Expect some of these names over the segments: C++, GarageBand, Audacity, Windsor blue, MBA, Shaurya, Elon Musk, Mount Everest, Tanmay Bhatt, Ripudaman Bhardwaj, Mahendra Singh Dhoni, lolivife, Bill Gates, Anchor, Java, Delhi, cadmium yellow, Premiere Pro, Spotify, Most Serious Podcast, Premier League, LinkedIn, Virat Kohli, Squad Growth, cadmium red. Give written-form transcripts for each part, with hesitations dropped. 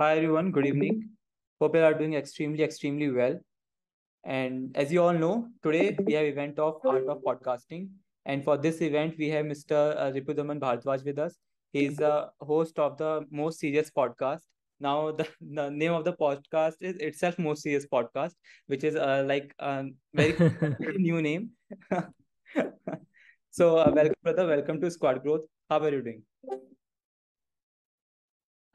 Hi everyone, good evening. Hope you are doing extremely well. And as you all know, today we have event of Art of Podcasting. And for this event, we have Mr. Ripudaman Bhardwaj with us. He is a host of the Most Serious Podcast. Now, the name of the podcast is itself Most Serious Podcast, which is very new name. So, welcome brother, welcome to Squad Growth. How are you doing?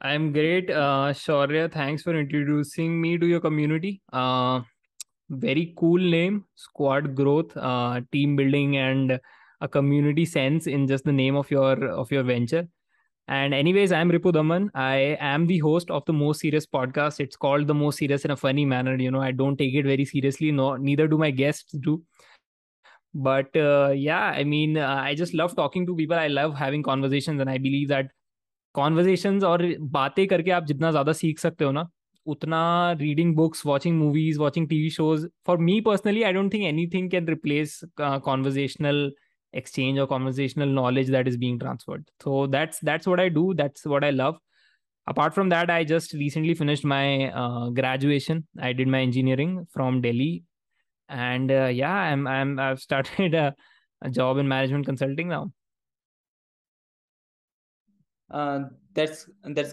I'm great. Shaurya, thanks for introducing me to your community. Very cool name, Squad Growth, team building and a community sense in just the name of your venture. And anyways, I'm Ripudaman. I am the host of the Most Serious Podcast. It's called the Most Serious in a funny manner. You know, I don't take it very seriously. No, neither do my guests do. But I just love talking to people. I love having conversations, and I believe that conversations और बातें करके आप जितना ज़्यादा सीख सकते हो ना उतना reading books, watching movies, watching TV shows. For me personally, I don't think anything can replace conversational exchange or conversational knowledge that is being transferred. So that's what I do. That's what I love. Apart from that, I just recently finished my graduation. I did my engineering from Delhi, and I've started a job in management consulting now. That's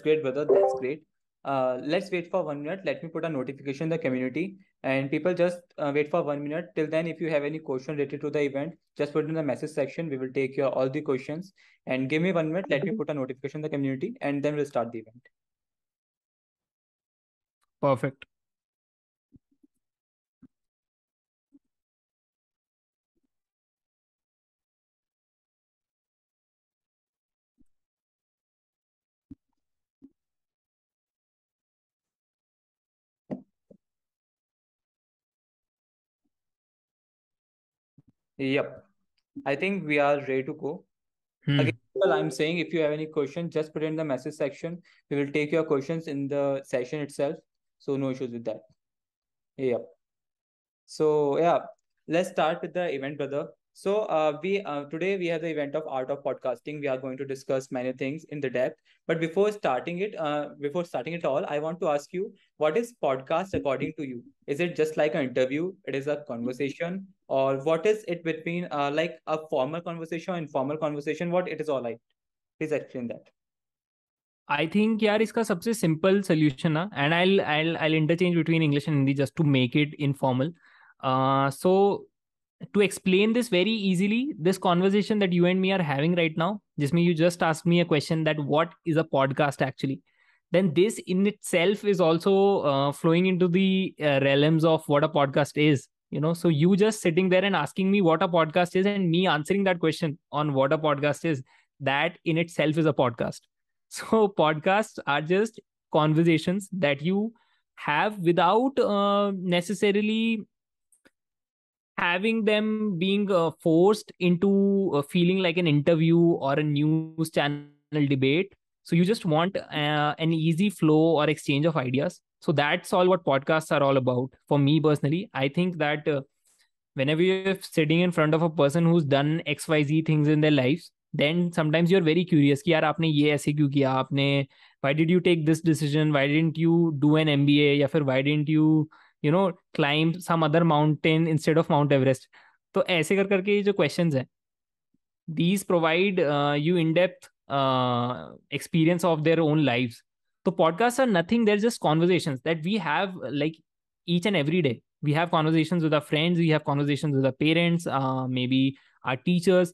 great, brother. That's great. Let's wait for 1 minute. Let me put a notification in the community, and people just wait for 1 minute. Till then, if you have any question related to the event, just put it in the message section. We will take your all the questions, and give me 1 minute. Let me put a notification in the community, and then we'll start the event. Perfect. Yep. I think we are ready to go. Again, well, I'm saying if you have any question, just put it in the message section. We will take your questions in the session itself. So no issues with that. Yep. So let's start with the event, brother. So today we have the event of Art of Podcasting. We are going to discuss many things in the depth. But before starting it all, I want to ask you, what is podcast according to you? Is it just like an interview? It is a conversation? Or what is it between like a formal conversation or informal conversation? What it is all like? Please explain that. I think iska sabse simple solution na, and I'll interchange between English and Hindi just to make it informal. So to explain this very easily, this conversation that you and me are having right now, jisme you just asked me a question that what is a podcast actually, then this in itself is also flowing into the realms of what a podcast is, you know. So you just sitting there and asking me what a podcast is and me answering that question on what a podcast is, that in itself is a podcast. So podcasts are just conversations that you have without necessarily having them being forced into feeling like an interview or a news channel debate. So you just want an easy flow or exchange of ideas. So that's all what podcasts are all about. For me personally, I think that whenever you're sitting in front of a person who's done XYZ things in their lives, then sometimes you're very curious. Ki, yaar, aapne ye aise kyun kiya? Aapne, why did you take this decision? Why didn't you do an MBA? Ya fir why didn't you, you know, climb some other mountain instead of Mount Everest? So ऐसे कर करके जो questions हैं, these provide you in-depth experience of their own lives. So podcasts are nothing; they're just conversations that we have like each and every day. We have conversations with our friends, we have conversations with our parents, maybe our teachers,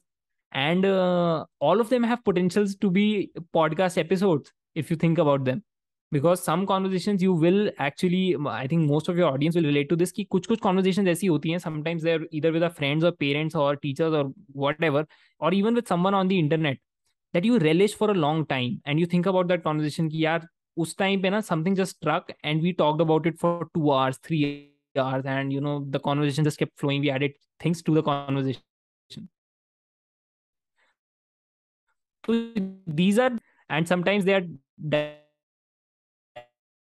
and all of them have potentials to be podcast episodes if you think about them. Because some conversations you will actually, I think most of your audience will relate to this, कि कुछ conversations ऐसी होती हैं, sometimes they're either with our friends or parents or teachers or whatever, or even with someone on the internet, that you relish for a long time and you think about that conversation कि यार उस time पे ना something just struck and we talked about it for 2 hours, 3 hours, and you know the conversation just kept flowing. We added things to the conversation. So these are, and sometimes they are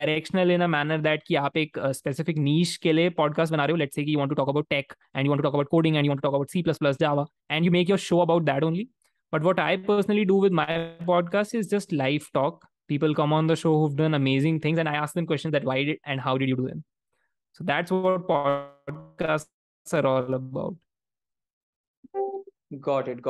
directional in a manner that ki aap ek specific niche ke liye podcast bana rahe ho. Let's say ki you want to talk about tech and you want to talk about coding and you want to talk about C++, Java, and you make your show about that only. But what I personally do with my podcast is just live talk. people come on the show who've done amazing things, and I ask them questions that why did and how did you do them. So that's what podcasts are all about. Got it.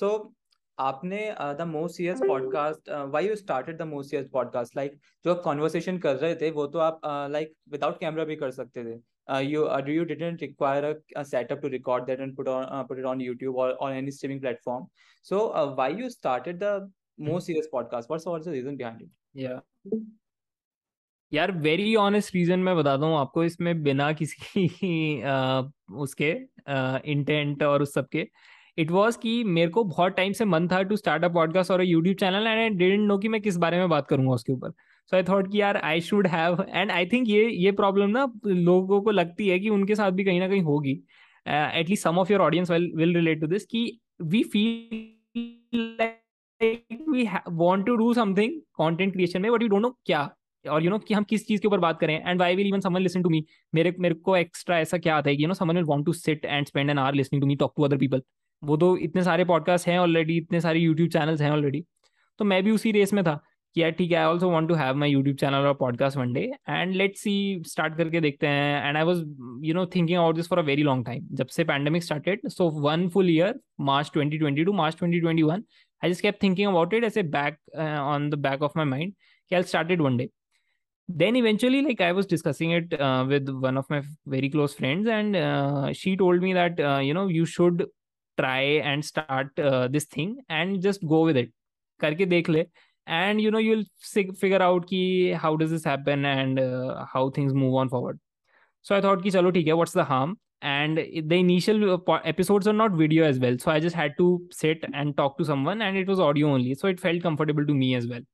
So आपने the Most Serious Podcast, why you started the Most Serious Podcast? Like जो आप conversation कर रहे थे वो तो आप like without camera भी कर सकते थे. You didn't require a setup to record that and put it on YouTube or on any streaming platform. So why you started the Most Serious Podcast? What's the reason behind it? Yeah. यार very honest reason मैं बताता हूँ आपको. इसमें बिना किसी उसके intent और उस सब के इट वॉज कि मेरे को बहुत टाइम से मन था टू स्टार्ट अ पॉडकास्ट और YouTube channel and I didn't know कि मैं किस बारे में बात करूंगा उसके ऊपर. सो आई थॉट कि यार I should have and I think ये प्रॉब्लम ना लोगों को लगती है कि उनके साथ भी कहीं ना कहीं होगी. At least some of your audience will relate to this कि we feel like we want to do something content creation में बट वी डोंट नो क्या और यू नो कि हम किस चीज के ऊपर बात करें and why will even someone listen to me. मेरे को एक्स्ट्रा ऐसा क्या आता है कि you know someone will want to sit and spend an hour listening to me talk to other people. वो तो इतने सारे पॉडकास्ट हैं ऑलरेडी, इतने सारे यूट्यूब चैनल्स हैं ऑलरेडी. तो मैं भी उसी रेस में था कि यार ठीक है I also want to have my YouTube channel और podcast one day and let's see start करके देखते हैं. And I was you know thinking about this for a very long time जब से pandemic started. So one full year March 2020 to March 2021 I just kept thinking about it as a back on the back of my mind कि I will start it one day. Then eventually, like I was discussing it with one of my very close friends and she told me that, you know, you should try and start this thing and just go with it. Karke dekh le. And, you know, you'll figure out ki how does this happen and how things move on forward. So I thought ki chalo theek hai, what's the harm? And the initial episodes are not video as well. So I just had to sit and talk to someone and it was audio only. So it felt comfortable to me as well.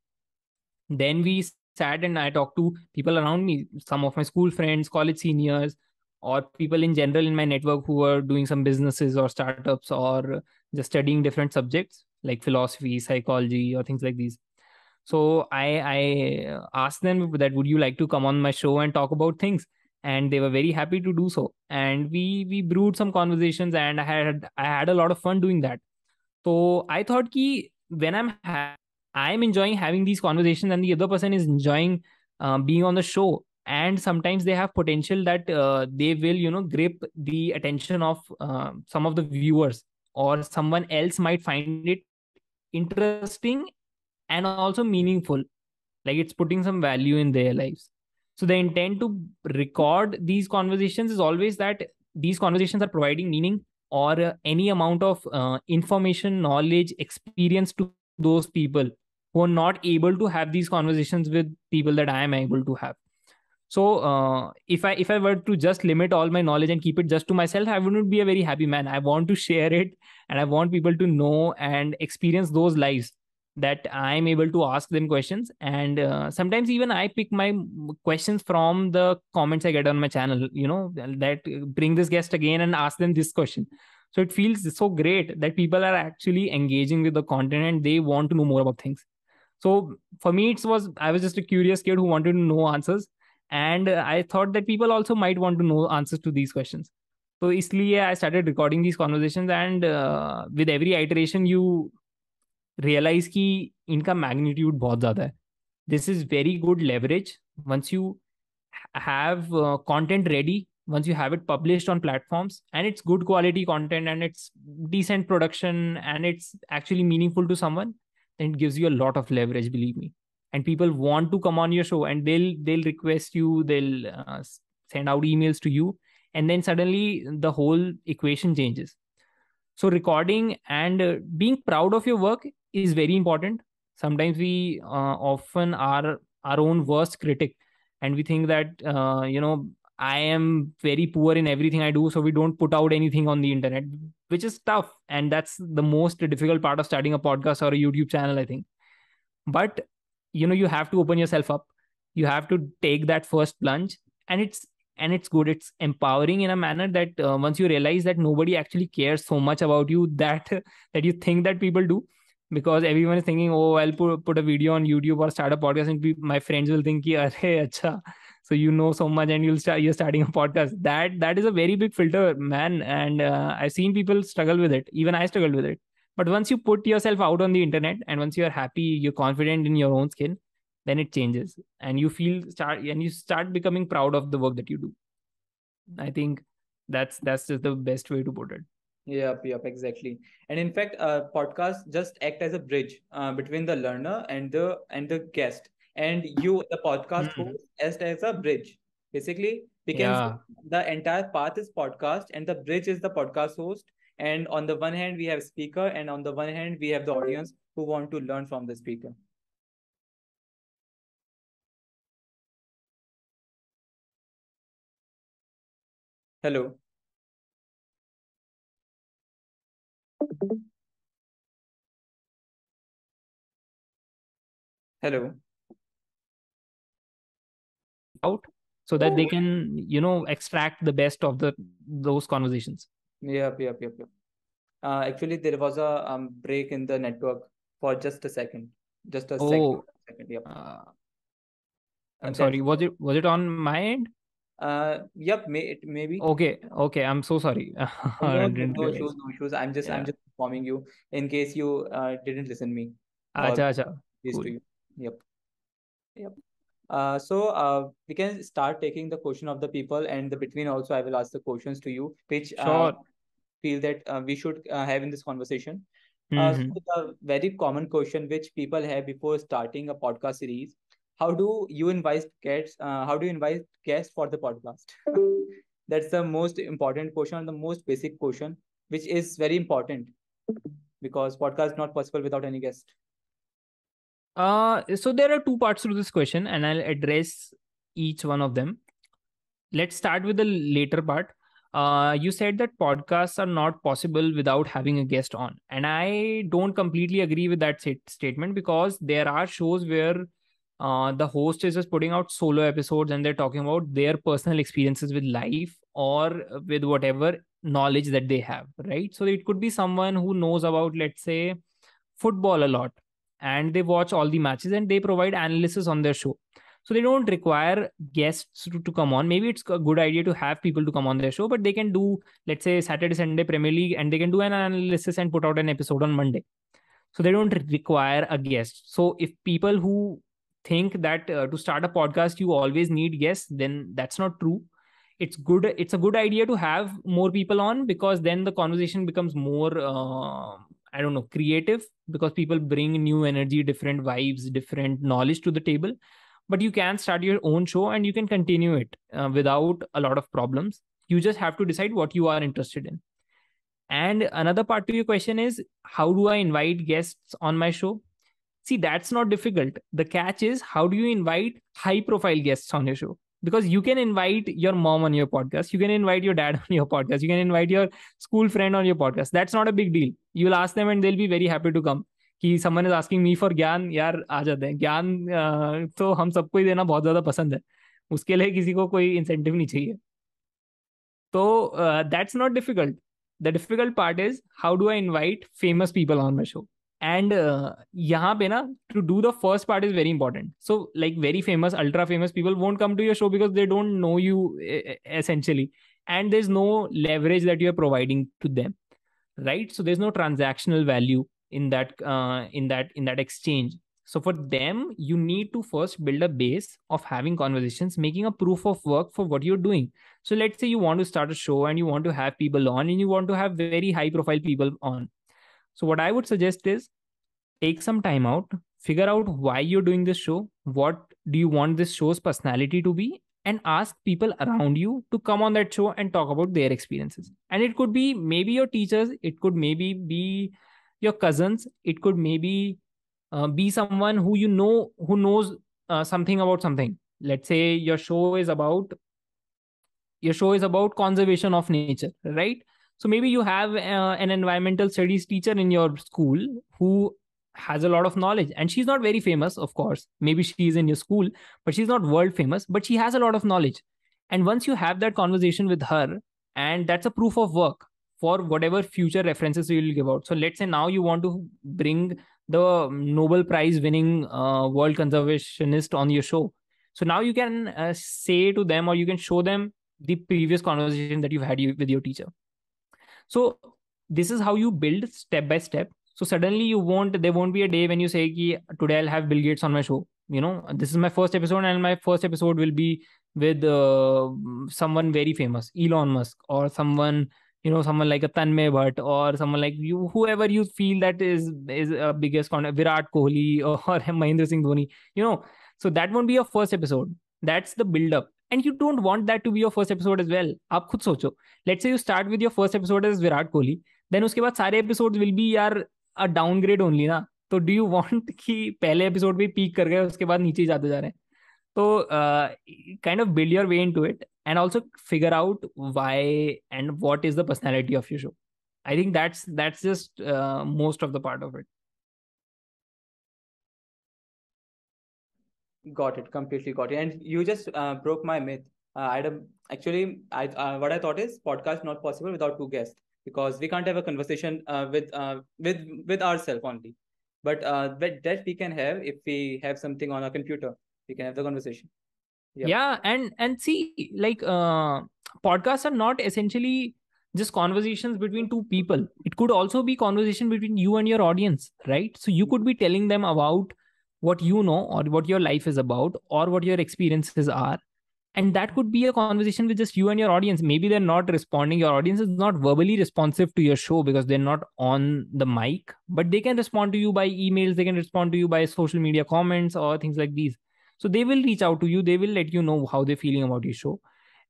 Then we sat and I talked to people around me, some of my school friends, college seniors, or people in general in my network who were doing some businesses or startups or just studying different subjects like philosophy, psychology, or things like these. So I asked them that, would you like to come on my show and talk about things? And they were very happy to do so. And we brewed some conversations and I had a lot of fun doing that. So I thought ki when I'm enjoying having these conversations and the other person is enjoying being on the show. And sometimes they have potential that they will, you know, grip the attention of some of the viewers or someone else might find it interesting and also meaningful. Like it's putting some value in their lives. So the intent to record these conversations is always that these conversations are providing meaning or any amount of information, knowledge, experience to those people who are not able to have these conversations with people that I am able to have. So if I were to just limit all my knowledge and keep it just to myself, I wouldn't be a very happy man. I want to share it and I want people to know and experience those lives that I'm able to ask them questions. And sometimes even I pick my questions from the comments I get on my channel, you know, that bring this guest again and ask them this question. So it feels so great that people are actually engaging with the content and they want to know more about things. So for me, I was just a curious kid who wanted to know answers. And I thought that people also might want to know answers to these questions. So isliye I started recording these conversations and with every iteration, you realize ki inka magnitude bahut zyada hai. This is very good leverage. Once you have content ready, once you have it published on platforms and it's good quality content and it's decent production and it's actually meaningful to someone, then it gives you a lot of leverage, believe me. And people want to come on your show and they'll request you, they'll send out emails to you. And then suddenly the whole equation changes. So recording and being proud of your work is very important. Sometimes we often are our own worst critic and we think that, you know, I am very poor in everything I do, so we don't put out anything on the internet, which is tough. And that's the most difficult part of starting a podcast or a YouTube channel, I think. But, you know, you have to open yourself up. You have to take that first plunge and it's good. It's empowering in a manner that once you realize that nobody actually cares so much about you that you think that people do, because everyone is thinking, oh, I'll put a video on YouTube or start a podcast and my friends will think, arey, acha. So you know so much and you're starting a podcast. That is a very big filter, man. And I've seen people struggle with it. Even I struggled with it. But once you put yourself out on the internet and once you're happy, you're confident in your own skin, then it changes and you start becoming proud of the work that you do. I think that's just the best way to put it. Yep, exactly. And in fact, podcasts just act as a bridge between the learner and the guest, and you, the podcast host, as a bridge. Basically, we can say the entire path is podcast and the bridge is the podcast host. And on the one hand, we have speaker, and on the one hand, we have the audience who want to learn from the speaker. Hello. Hello. Out so that they can, extract the best of those conversations. Yep. Actually, there was a break in the network for just a second. Just a second. Yep. I'm sorry. Was it on my end? Yep. Maybe. Okay. I'm so sorry. No issues. I'm just informing you in case you didn't listen to me. Acha. Cool. Yep. So we can start taking the question of the people, and the between also I will ask the questions to you, which feel that we should have in this conversation. So the very common question which people have before starting a podcast series: how do you invite guests for the podcast? That's the most important question, the most basic question, which is very important because podcast is not possible without any guest. So there are two parts to this question, and I'll address each one of them. Let's start with the later part. You said that podcasts are not possible without having a guest on, and I don't completely agree with that statement because there are shows where the host is just putting out solo episodes and they're talking about their personal experiences with life or with whatever knowledge that they have, right? So it could be someone who knows about, let's say, football a lot, and they watch all the matches and they provide analysis on their show. So they don't require guests to come on. Maybe it's a good idea to have people to come on their show, but they can do, let's say, Saturday, Sunday Premier League, and they can do an analysis and put out an episode on Monday. So they don't require a guest. So if people who think that to start a podcast, you always need guests, then that's not true. It's good. It's a good idea to have more people on because then the conversation becomes more... creative, because people bring new energy, different vibes, different knowledge to the table. But you can start your own show and you can continue it without a lot of problems. You just have to decide what you are interested in. And another part to your question is, how do I invite guests on my show? See, that's not difficult. The catch is, how do you invite high profile guests on your show? Because you can invite your mom on your podcast. You can invite your dad on your podcast. You can invite your school friend on your podcast. That's not a big deal. You'll ask them and they'll be very happy to come. Ki someone is asking me for Gyan. Yaar, aa jate hain. Gyan to hum sabko hi dena bahut zyada pasand hai. Uske liye kisi ko koi incentive nahi chahiye. So that's not difficult. The difficult part is, how do I invite famous people on my show? And yahan pe na, to do the first part is very important. So like very famous, ultra famous people won't come to your show because they don't know you essentially. And there's no leverage that you're providing to them, right? So there's no transactional value in that exchange. So for them, you need to first build a base of having conversations, making a proof of work for what you're doing. So let's say you want to start a show and you want to have people on, and you want to have very high profile people on. So what I would suggest is, take some time out, figure out why you're doing this show, what do you want this show's personality to be, and ask people around you to come on that show and talk about their experiences. And it could be maybe your teachers, it could maybe be your cousins, it could maybe be someone who knows something about something. Let's say your show is about conservation of nature, right? So maybe you have an environmental studies teacher in your school who has a lot of knowledge, and she's not very famous, of course. Maybe she is in your school, but she's not world famous, but she has a lot of knowledge. And once you have that conversation with her, and that's a proof of work for whatever future references you'll give out. So let's say now you want to bring the Nobel Prize winning world conservationist on your show. So now you can say to them, or you can show them the previous conversation that you've had with your teacher. So this is how you build step by step. So suddenly there won't be a day when you say ki, today I'll have Bill Gates on my show. You know, this is my first episode and my first episode will be with someone very famous, Elon Musk, or someone, you know, someone like a Tanmay Bhatt, or someone like you, whoever you feel that is a biggest content, Virat Kohli or Mahendra Singh Dhoni, you know. So that won't be your first episode. That's the build up. And you don't want that to be your first episode as well. Aap khud socho. Let's say you start with your first episode as Virat Kohli. Then uske baad sare episodes will be yaar, a downgrade only na. So do you want ki pehle episode pe peak kar gaye, uske baad niche jaate ja rahe hain. So kind of build your way into it and also figure out why and what is the personality of your show. I think that's just most of the part of it. Got it. Completely got it. And you just broke my myth. What I thought is podcast not possible without two guests, because we can't have a conversation with ourselves only. But that we can have if we have something on our computer. We can have the conversation. Yep. Yeah. And see, like podcasts are not essentially just conversations between two people. It could also be conversation between you and your audience, right? So you could be telling them about what you know or what your life is about or what your experiences are. And that could be a conversation with just you and your audience. Maybe they're not responding. Your audience is not verbally responsive to your show because they're not on the mic, but they can respond to you by emails. They can respond to you by social media comments or things like these. So they will reach out to you. They will let you know how they're feeling about your show.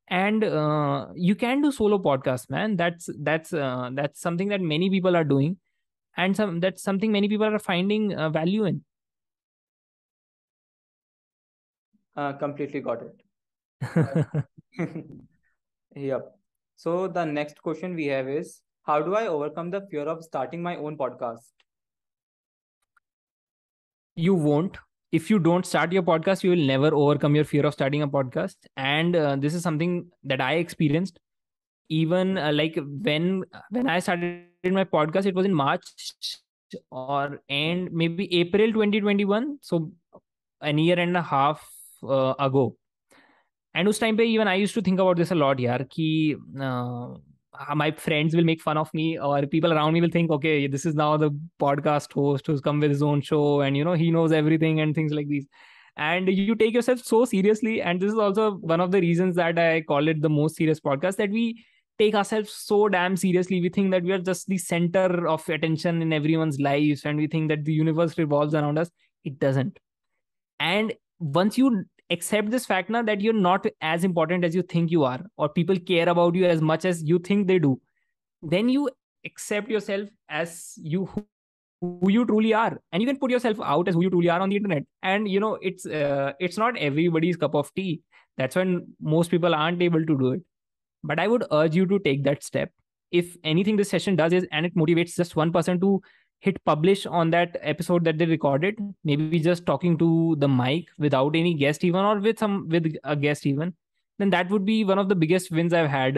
And you can do solo podcasts, man. That's something that many people are doing. And that's something many people are finding value in. Completely got it. Yep. So the next question we have is, how do I overcome the fear of starting my own podcast? You won't. If you don't start your podcast, you will never overcome your fear of starting a podcast. And this is something that I experienced. Even when I started my podcast, it was in March or end, maybe April 2021. So an year and a half ago. And us time pe, even I used to think about this a lot, yaar, ki my friends will make fun of me, or people around me will think, okay, this is now the podcast host who's come with his own show and, you know, he knows everything and things like these. And you take yourself so seriously. And this is also one of the reasons that I call it the most serious podcast, that we take ourselves so damn seriously. We think that we are just the center of attention in everyone's lives. And we think that the universe revolves around us. It doesn't. And once you accept this fact now that you're not as important as you think you are, or people care about you as much as you think they do, then you accept yourself as who you truly are, and you can put yourself out as who you truly are on the internet. And you know, it's not everybody's cup of tea. That's when most people aren't able to do it. But I would urge you to take that step. If anything this session does is, and it motivates just one person to hit publish on that episode that they recorded, maybe just talking to the mic without any guest even, or with a guest even, then that would be one of the biggest wins I've had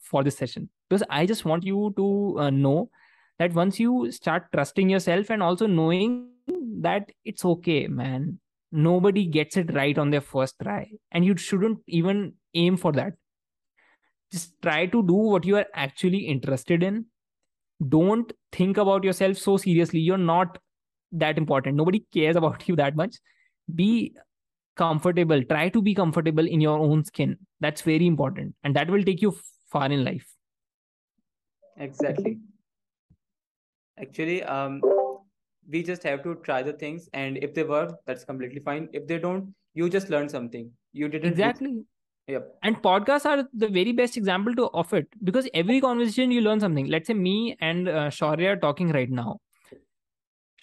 for this session. Because I just want you to know that once you start trusting yourself and also knowing that it's okay, man, nobody gets it right on their first try. And you shouldn't even aim for that. Just try to do what you are actually interested in. Don't think about yourself so seriously. You're not that important. Nobody cares about you that much. Be comfortable. Try to be comfortable in your own skin. That's very important. And that will take you far in life. Exactly. Actually, we just have to try the things. And if they work, that's completely fine. If they don't, you just learn something. You didn't. Exactly. Yep. And podcasts are the very best example to of it, because every conversation you learn something. Let's say me and Shaurya are talking right now.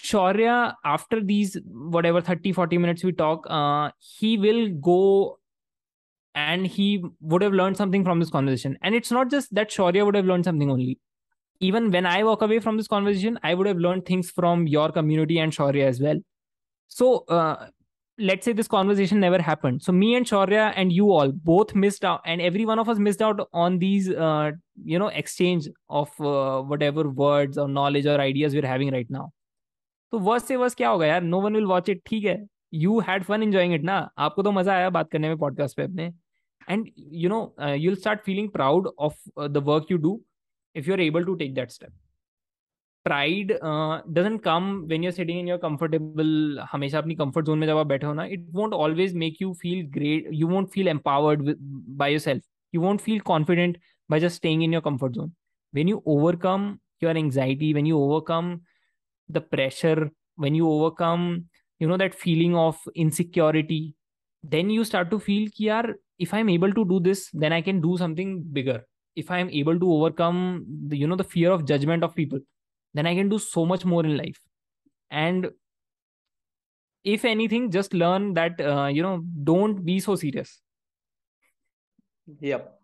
Shaurya, after these, whatever, 30-40 minutes we talk, he will go and he would have learned something from this conversation. And it's not just that Shaurya would have learned something only. Even when I walk away from this conversation, I would have learned things from your community and Shaurya as well. So, let's say this conversation never happened. So me and Shaurya and you all both missed out, and every one of us missed out on these, exchange of whatever words or knowledge or ideas we're having right now. So worst se worst kya hoga yaar? No one will watch it. Theek hai. You had fun enjoying it, na? Aapko to maza aaya baat karne mein podcast pe apne. And you know, you'll start feeling proud of the work you do if you're able to take that step. pride doesn't come when you're sitting in your comfortable, हमेशा अपनी comfort zone में जब आप बैठे हो ना, it won't always make you feel great. You won't feel empowered by yourself. You won't feel confident by just staying in your comfort zone. When you overcome your anxiety, when you overcome the pressure, when you overcome, you know, that feeling of insecurity, then you start to feel ki yaar, if I'm able to do this, then I can do something bigger. If I'm able to overcome the, you know, the fear of judgment of people, then I can do so much more in life. And if anything, just learn that, you know, don't be so serious. Yep.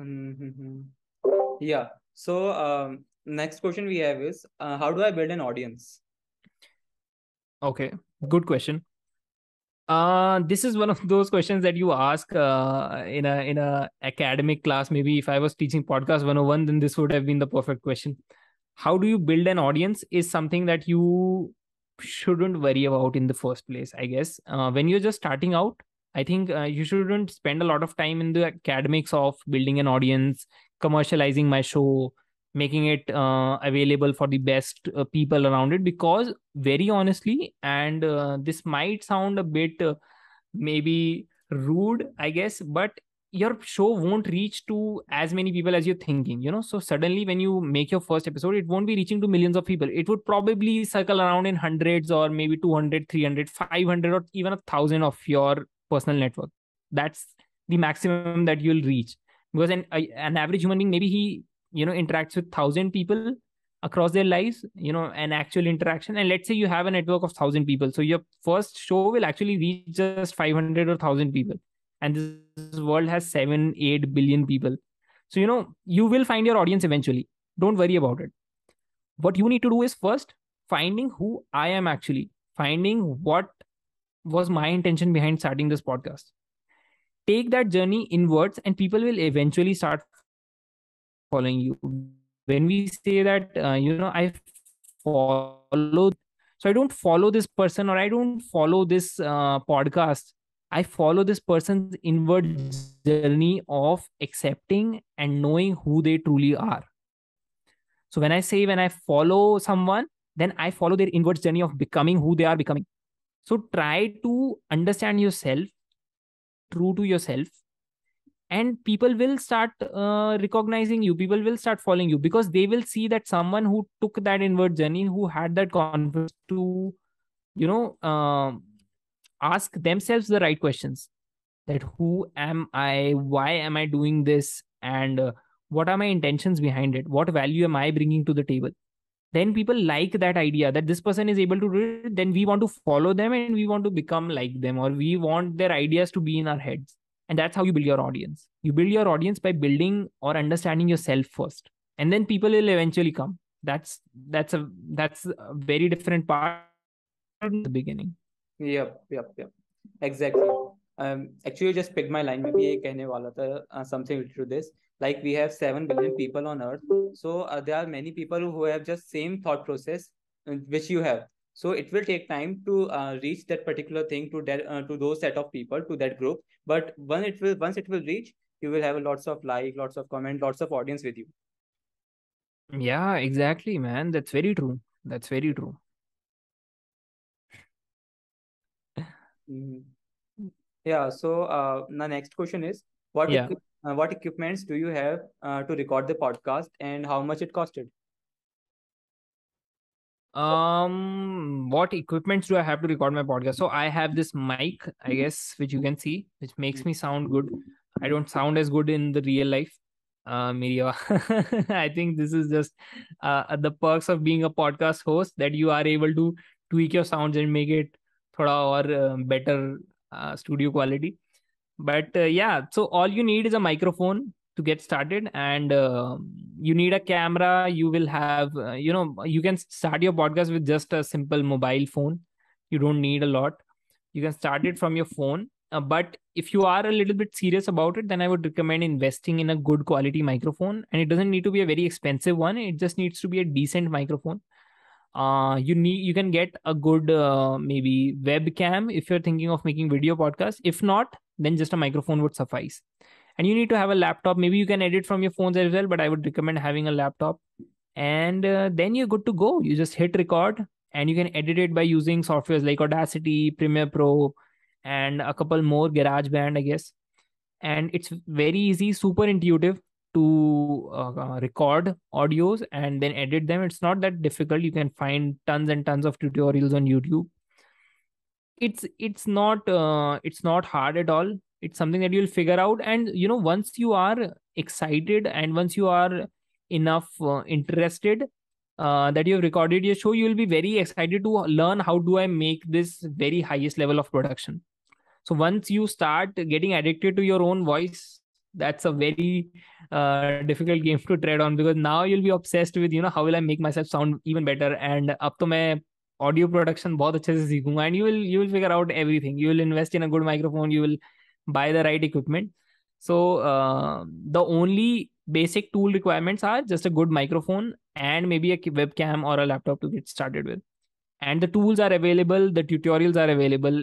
Mm-hmm. Yeah. So next question we have is, how do I build an audience? Okay, good question. This is one of those questions that you ask in a academic class. Maybe if I was teaching podcast 101, then this would have been the perfect question. How do you build an audience is something that you shouldn't worry about in the first place, I guess. When you're just starting out, I think you shouldn't spend a lot of time in the academics of building an audience, commercializing my show, making it available for the best people around it, because very honestly, and this might sound a bit maybe rude, I guess, but your show won't reach to as many people as you're thinking, you know. So suddenly when you make your first episode, it won't be reaching to millions of people. It would probably circle around in hundreds or maybe 200, 300, 500, or even 1,000 of your personal network. That's the maximum that you'll reach, because an average human being, maybe he, you know, interacts with 1,000 people across their lives, you know, an actual interaction. And let's say you have a network of 1,000 people. So your first show will actually reach just 500 or 1,000 people. And this world has 7, 8 billion people. So, you know, you will find your audience eventually. Don't worry about it. What you need to do is first finding who I am actually, finding what was my intention behind starting this podcast. Take that journey inwards and people will eventually start following you. When we say that, you know, I follow, so I don't follow this person or I don't follow this podcast. I follow this person's inward journey of accepting and knowing who they truly are. So when I say, when I follow someone, then I follow their inward journey of becoming who they are becoming. So try to understand yourself, true to yourself. And people will start recognizing you. People will start following you because they will see that someone who took that inward journey, who had that confidence to, you know, ask themselves the right questions. That who am I? Why am I doing this? And what are my intentions behind it? What value am I bringing to the table? Then people like that idea that this person is able to do it. Then we want to follow them and we want to become like them, or we want their ideas to be in our heads. And that's how you build your audience. You build your audience by building or understanding yourself first, and then people will eventually come. That's a very different part from the beginning. Yep. Exactly. Actually, you just picked my line. Maybe I कहने वाला था something related to this. Like we have 7 billion people on earth, so there are many people who have just same thought process which you have. So it will take time to reach that particular thing to that to those set of people, to that group. But once it will reach, you will have lots of like, lots of comment, lots of audience with you. Yeah, exactly, man. That's very true. That's very true. Yeah. So the next question is, what equipments do you have to record the podcast, and how much it costed? What equipments do I have to record my podcast? So I have this mic, I guess, which you can see, which makes me sound good. I don't sound as good in the real life. I think this is just the perks of being a podcast host, that you are able to tweak your sounds and make it thoda aur better studio quality. But yeah, so all you need is a microphone to get started, and you need a camera. You will have, you know, you can start your podcast with just a simple mobile phone. You don't need a lot. You can start it from your phone. But if you are a little bit serious about it, then I would recommend investing in a good quality microphone. And it doesn't need to be a very expensive one. It just needs to be a decent microphone. You can get a good maybe webcam if you're thinking of making video podcasts. If not, then just a microphone would suffice. And you need to have a laptop. Maybe you can edit from your phones as well, but I would recommend having a laptop. And then you're good to go. You just hit record and you can edit it by using softwares like Audacity, Premiere Pro, and a couple more, GarageBand, I guess. And it's very easy, super intuitive to record audios and then edit them. It's not that difficult. You can find tons and tons of tutorials on YouTube. It's not hard at all. It's something that you'll figure out. And, you know, once you are excited and once you are enough interested that you've recorded your show, you'll be very excited to learn how do I make this very highest level of production. So once you start getting addicted to your own voice, that's a very difficult game to tread on, because now you'll be obsessed with, you know, how will I make myself sound even better? And ab to main audio production bahut acche se seekhunga, and you will figure out everything. You will invest in a good microphone. You will buy the right equipment. So the only basic tool requirements are just a good microphone and maybe a webcam or a laptop to get started with. And the tools are available. The tutorials are available.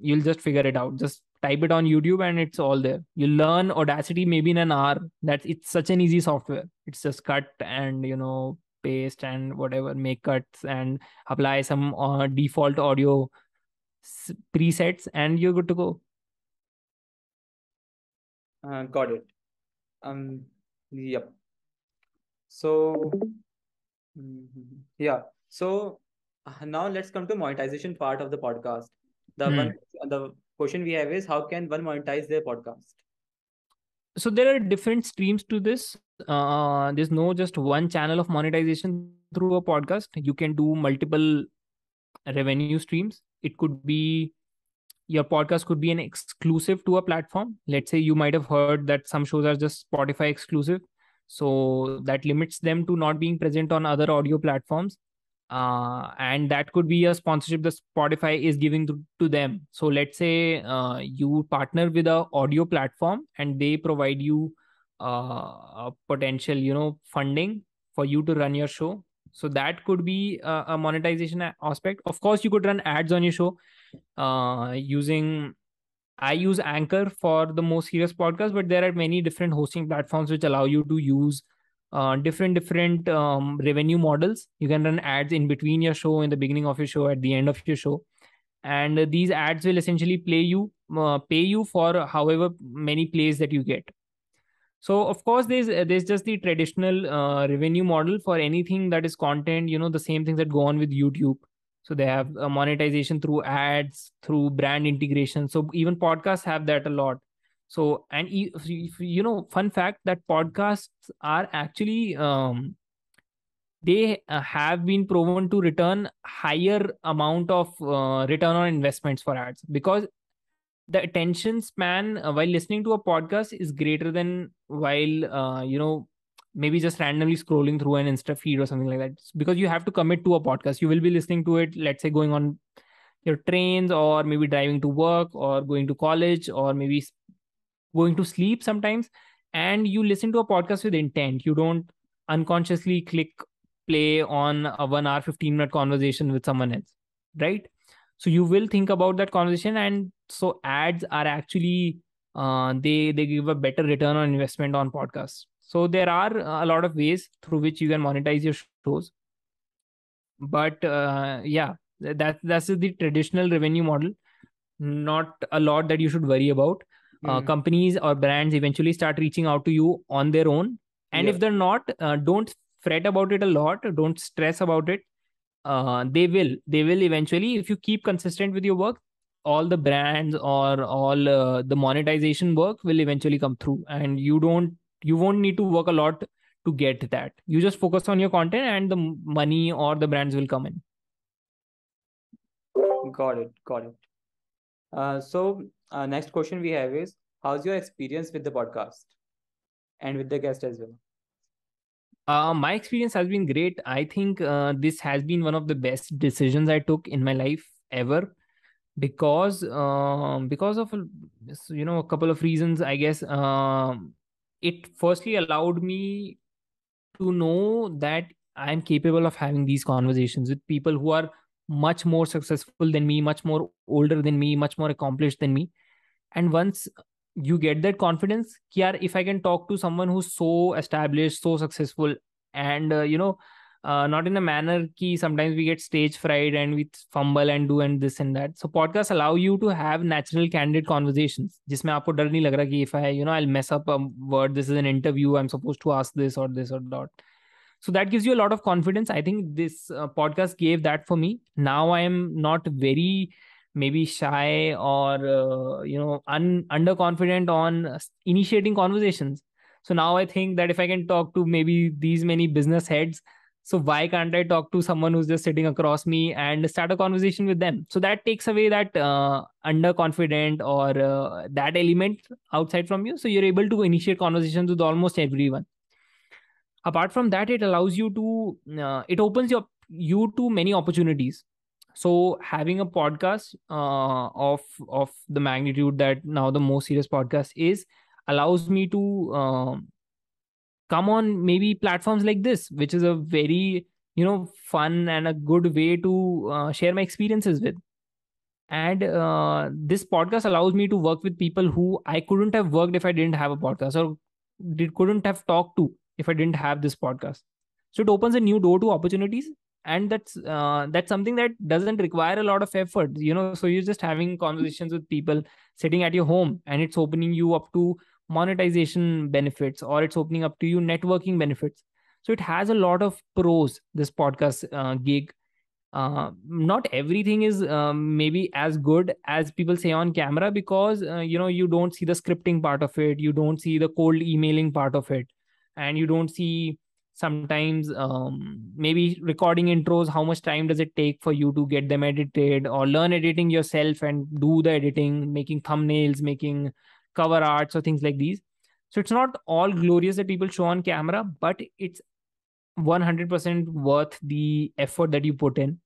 You'll just figure it out. Just type it on YouTube and it's all there. You learn Audacity maybe in an hour. It's such an easy software. It's just cut and, you know, paste and whatever, make cuts and apply some default audio presets and you're good to go. Got it. Yep. So, yeah. So now let's come to monetization part of the podcast. The question we have is, how can one monetize their podcast? So there are different streams to this. There's no just one channel of monetization through a podcast. You can do multiple revenue streams. It could be your podcast could be an exclusive to a platform. Let's say you might have heard that some shows are just Spotify exclusive. So that limits them to not being present on other audio platforms. And that could be a sponsorship that Spotify is giving to them. So let's say you partner with an audio platform and they provide you a potential, you know, funding for you to run your show. So that could be a monetization aspect. Of course, you could run ads on your show I use Anchor for the Most Serious Podcast, but there are many different hosting platforms which allow you to use different revenue models. You can run ads in between your show, in the beginning of your show, at the end of your show. And these ads will essentially pay you for however many plays that you get. So of course, there's just the traditional revenue model for anything that is content, you know, the same things that go on with YouTube. So they have a monetization through ads, through brand integration. So even podcasts have that a lot. So, and you know, fun fact that podcasts are actually, they have been proven to return higher amount of return on investments for ads, because the attention span while listening to a podcast is greater than while, you know, maybe just randomly scrolling through an Insta feed or something like that, because you have to commit to a podcast. You will be listening to it, let's say going on your trains, or maybe driving to work, or going to college, or maybe going to sleep sometimes, and you listen to a podcast with intent. You don't unconsciously click play on a 1 hour, 15 minute conversation with someone else, right? So you will think about that conversation. And so ads are actually, they give a better return on investment on podcasts. So there are a lot of ways through which you can monetize your shows. But yeah, that's the traditional revenue model. Not a lot that you should worry about. Companies or brands eventually start reaching out to you on their own. And if they're not, don't fret about it a lot. Don't stress about it. They will eventually, if you keep consistent with your work, all the brands or all the monetization work will eventually come through, and you won't need to work a lot to get that. You just focus on your content and the money or the brands will come in. Got it. So next question we have is, how's your experience with the podcast and with the guest as well? My experience has been great. I think this has been one of the best decisions I took in my life ever, because of, you know, a couple of reasons, I guess. It firstly allowed me to know that I'm capable of having these conversations with people who are much more successful than me, much more older than me, much more accomplished than me. And once you get that confidence, if I can talk to someone who's so established, so successful, and not in a manner ki sometimes we get stage fright and we fumble and do and this and that. So podcasts allow you to have natural, candid conversations. Jisme aapko dar nahi lag raha ki if I, I'll mess up a word. This is an interview. I'm supposed to ask this or that. So that gives you a lot of confidence. I think this podcast gave that for me. Now I am not very maybe shy or underconfident on initiating conversations. So now I think that if I can talk to maybe these many business heads, so why can't I talk to someone who's just sitting across me and start a conversation with them? So that takes away that underconfident or that element outside from you. So you're able to initiate conversations with almost everyone. Apart from that, it allows you to, it opens you to many opportunities. So having a podcast of the magnitude that now the Most Serious Podcast is, allows me to come on maybe platforms like this, which is a very, fun and a good way to share my experiences with. And this podcast allows me to work with people who I couldn't have worked if I didn't have a podcast, or couldn't have talked to if I didn't have this podcast. So it opens a new door to opportunities. And that's something that doesn't require a lot of effort, so you're just having conversations with people sitting at your home, and it's opening you up to monetization benefits, or it's opening up to you networking benefits. So it has a lot of pros, this podcast gig. Not everything is maybe as good as people say on camera, because you don't see the scripting part of it, you don't see the cold emailing part of it, and you don't see sometimes maybe recording intros, how much time does it take for you to get them edited, or learn editing yourself and do the editing, making thumbnails, making cover arts or things like these. So it's not all glorious that people show on camera, but it's 100% worth the effort that you put in.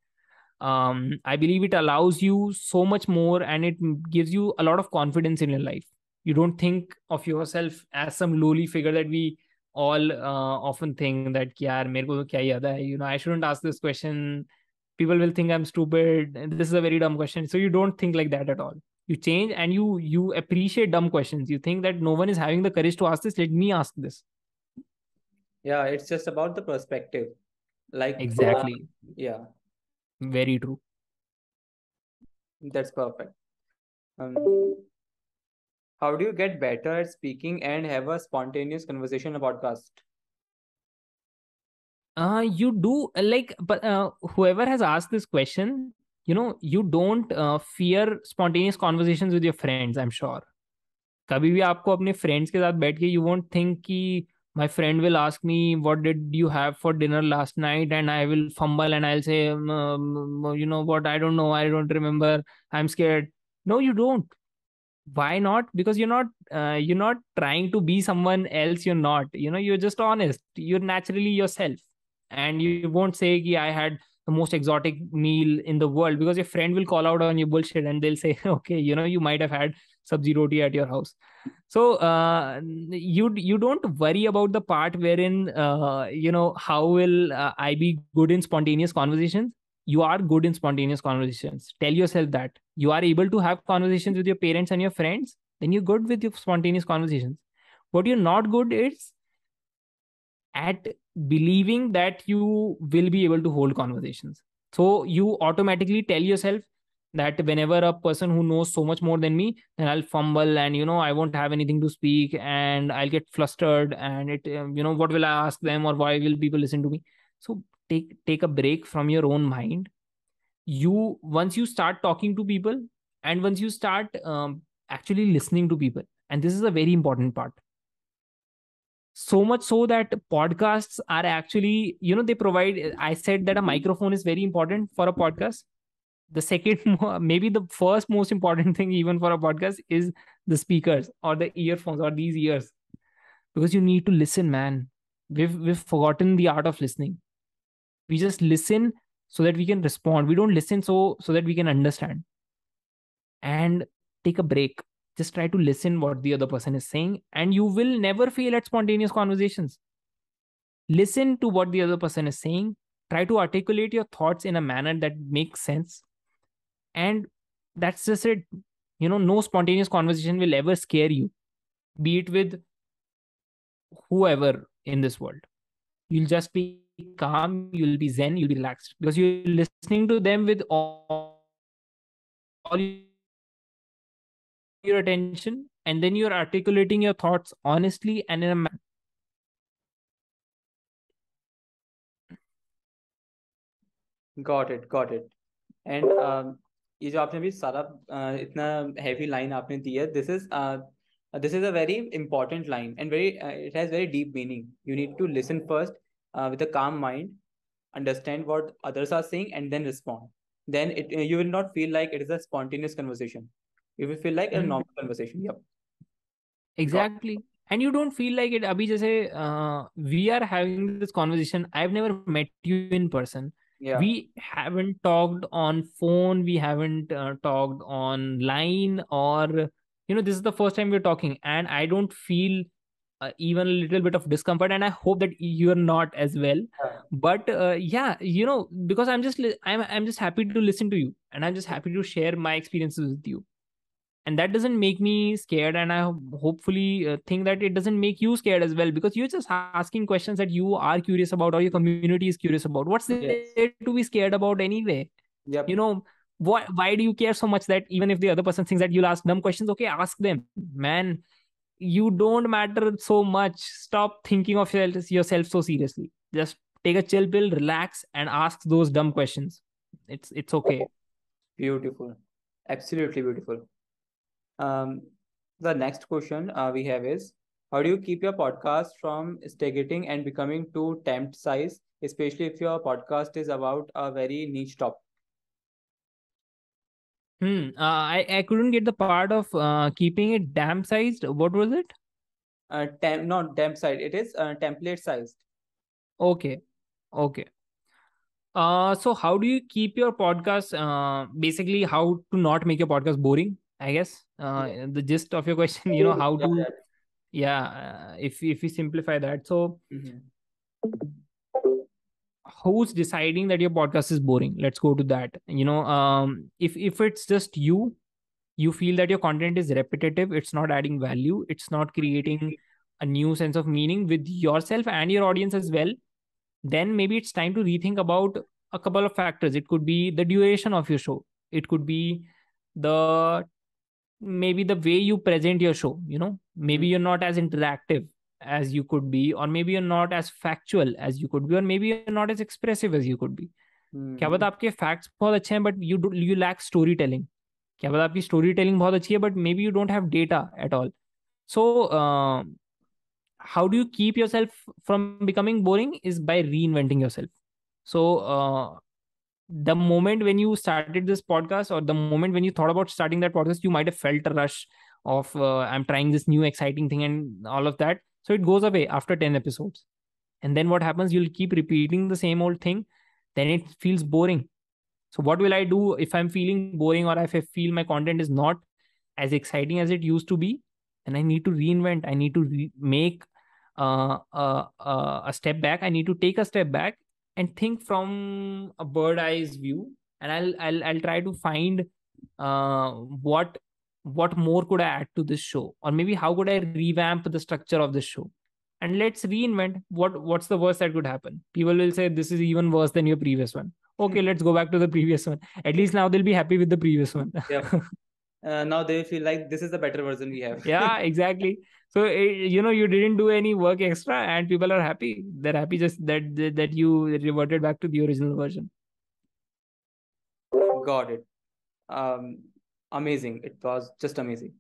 I believe it allows you so much more, and it gives you a lot of confidence in your life. You don't think of yourself as some lowly figure that we all often think that, yaar, mere ko kya yaad hai? I shouldn't ask this question. People will think I'm stupid. And this is a very dumb question. So you don't think like that at all. You change and you appreciate dumb questions. You think that no one is having the courage to ask this. Let me ask this. Yeah, it's just about the perspective. Exactly. Yeah. Very true. That's perfect. How do you get better at speaking and have a spontaneous conversation about podcast? You do, but whoever has asked this question, you don't fear spontaneous conversations with your friends, I'm sure. Kabhi bhi aapko apne friends ke saath baith ke, you won't think ki my friend will ask me, what did you have for dinner last night? And I will fumble and I'll say, what, I don't know, I don't remember, I'm scared. No, you don't. Why not? Because you're not trying to be someone else. You're not, you're just honest. You're naturally yourself. And you won't say ki I had the most exotic meal in the world, because your friend will call out on your bullshit and they'll say, okay, you might have had sabzi roti at your house. So you don't worry about the part wherein, how will I be good in spontaneous conversations? You are good in spontaneous conversations. Tell yourself that. You are able to have conversations with your parents and your friends, then you're good with your spontaneous conversations. What you're not good is at believing that you will be able to hold conversations. So you automatically tell yourself that whenever a person who knows so much more than me, then I'll fumble and, I won't have anything to speak and I'll get flustered and it, what will I ask them, or why will people listen to me? So take a break from your own mind. Once you start talking to people, and once you start actually listening to people, and this is a very important part. So much so that podcasts are actually, they provide, I said that a microphone is very important for a podcast. The second, maybe the first most important thing even for a podcast is the speakers or the earphones or these ears, because you need to listen, man. We've forgotten the art of listening. We just listen so that we can respond. We don't listen so that we can understand. And take a break. Just try to listen what the other person is saying, and you will never fail at spontaneous conversations. Listen to what the other person is saying. Try to articulate your thoughts in a manner that makes sense. And that's just it. No spontaneous conversation will ever scare you, be it with whoever in this world. You'll just be calm, you'll be zen, you'll be relaxed because you're listening to them with all your attention, and then you're articulating your thoughts honestly and in a manner. Got it. And ये जो आपने भी सारा इतना heavy line आपने दी है, this is a very important line and it has very deep meaning. You need to listen first with a calm mind, understand what others are saying, and then respond. Then you will not feel like it is a spontaneous conversation. You will feel like a normal conversation. Yep. Exactly. And you don't feel like it. Abhi jaise we are having this conversation. I've never met you in person. Yeah. We haven't talked on phone. We haven't talked online, or, this is the first time we're talking, and I don't feel even a little bit of discomfort, and I hope that you're not as well. Yeah. But because I'm just happy to listen to you, and I'm just happy to share my experiences with you. And that doesn't make me scared. And I hopefully think that it doesn't make you scared as well, because you're just asking questions that you are curious about, or your community is curious about. What's there to be scared about anyway? Yep. Why do you care so much that even if the other person thinks that you'll ask dumb questions, okay, ask them, man, you don't matter so much. Stop thinking of yourself so seriously. Just take a chill pill, relax, and ask those dumb questions. It's okay. Beautiful. Absolutely beautiful. The next question we have is, how do you keep your podcast from stagnating and becoming too temp size, especially if your podcast is about a very niche topic? I couldn't get the part of keeping it damp sized. What was it? Not damp sized. It is template sized. Okay. So how do you keep your podcast? Basically, how to not make your podcast boring, I guess. The gist of your question, how to, if we simplify that. So who's deciding that your podcast is boring? Let's go to that. If it's just you feel that your content is repetitive, it's not adding value, it's not creating a new sense of meaning with yourself and your audience as well, then maybe it's time to rethink about a couple of factors. It could be the duration of your show. It could be the way you present your show. Maybe you're not as interactive as you could be, or maybe you're not as factual as you could be, or maybe you're not as expressive as you could be. क्या पता आपके facts बहुत अच्छे हैं, but you lack storytelling. क्या पता आपकी storytelling बहुत अच्छी है, but maybe you don't have data at all. So how do you keep yourself from becoming boring is by reinventing yourself. So the moment when you started this podcast, or the moment when you thought about starting that podcast, you might have felt a rush of I'm trying this new exciting thing and all of that. So it goes away after 10 episodes. And then what happens? You'll keep repeating the same old thing. Then it feels boring. So what will I do if I'm feeling boring, or if I feel my content is not as exciting as it used to be? And I need to reinvent. I need to make a step back. I need to take a step back and think from a bird eye's view, and I'll try to find what more could I add to this show, or maybe how could I revamp the structure of this show, and let's reinvent. What's the worst that could happen? People will say this is even worse than your previous one. Okay, let's go back to the previous one. At least now they'll be happy with the previous one. Yeah. Now they feel like this is the better version we have. Yeah, exactly. So, you didn't do any work extra, and people are happy. They're happy just that you reverted back to the original version. Got it. Amazing. It was just amazing.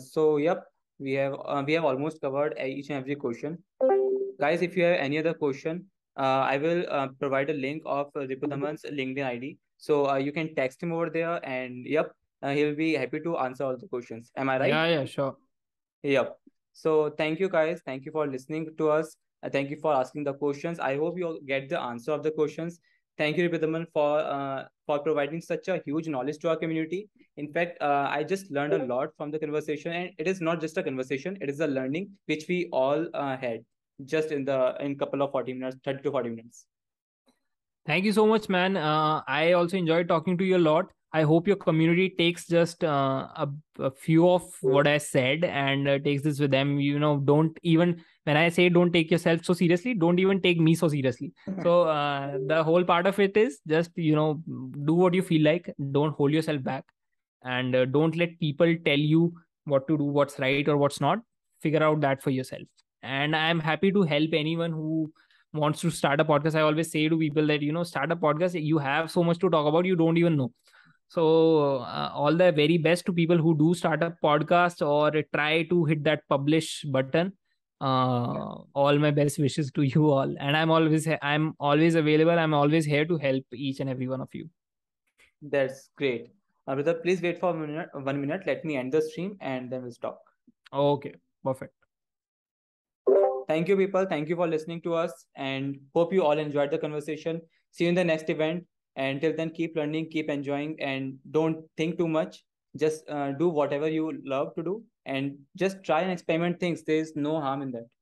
So, yep, we have almost covered each and every question. Guys, if you have any other question, I will provide a link of Ripudaman's LinkedIn ID. So you can text him over there, and he'll be happy to answer all the questions. Am I right? Yeah, sure. Yep. So thank you, guys. Thank you for listening to us. Thank you for asking the questions. I hope you all get the answer of the questions. Thank you, Ripudaman, for providing such a huge knowledge to our community. In fact, I just learned a lot from the conversation, and it is not just a conversation. It is a learning which we all had just in couple of 40 minutes, 30 to 40 minutes. Thank you so much, man. I also enjoyed talking to you a lot. I hope your community takes just a few of what I said and takes this with them. You know, don't even, when I say don't take yourself so seriously, don't even take me so seriously. So the whole part of it is just, you know, do what you feel like. Don't hold yourself back and don't let people tell you what to do, what's right or what's not. Figure out that for yourself. And I'm happy to help anyone who wants to start a podcast. I always say to people that, you know, start a podcast. You have so much to talk about, you don't even know. So all the very best to people who do start a podcast or try to hit that publish button. All my best wishes to you all. And I'm always available. I'm always here to help each and every one of you. That's great. Brother, please wait for 1 minute. Let me end the stream and then we'll talk. Okay, perfect. Thank you, people. Thank you for listening to us and hope you all enjoyed the conversation. See you in the next event. And till then, keep learning, keep enjoying, and don't think too much. Just do whatever you love to do and just try and experiment things. There is no harm in that.